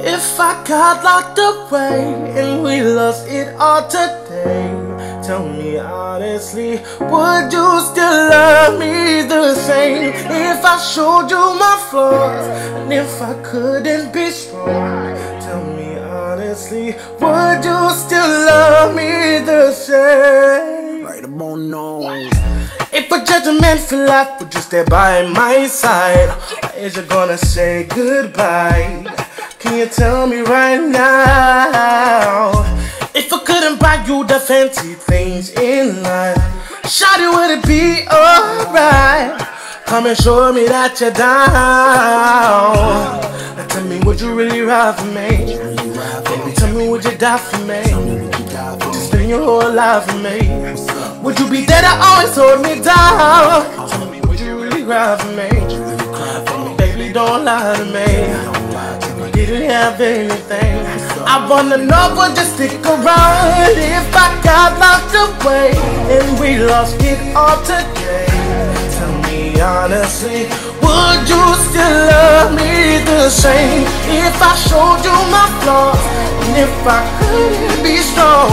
If I got locked away and we lost it all today, tell me honestly, would you still love me the same? If I showed you my flaws and if I couldn't be strong, tell me honestly, would you still love me the same? Right about now. If a judgment for life would you stay by my side, or is you gonna say goodbye? Can you tell me right now? If I couldn't buy you the fancy things in life, shawty, would it be alright? Come and show me that you're down. Now tell me, would you really ride for me? Baby, tell me, would you die for me? Would you spend your whole life for me? Would you be there to always hold me down? Tell me, would you really cry for me? Baby, don't lie to me. You didn't have anything. I wanna know, would you stick around? If I got locked away and we lost it all today, tell me honestly, would you still love me the same? If I showed you my flaws and if I couldn't be strong,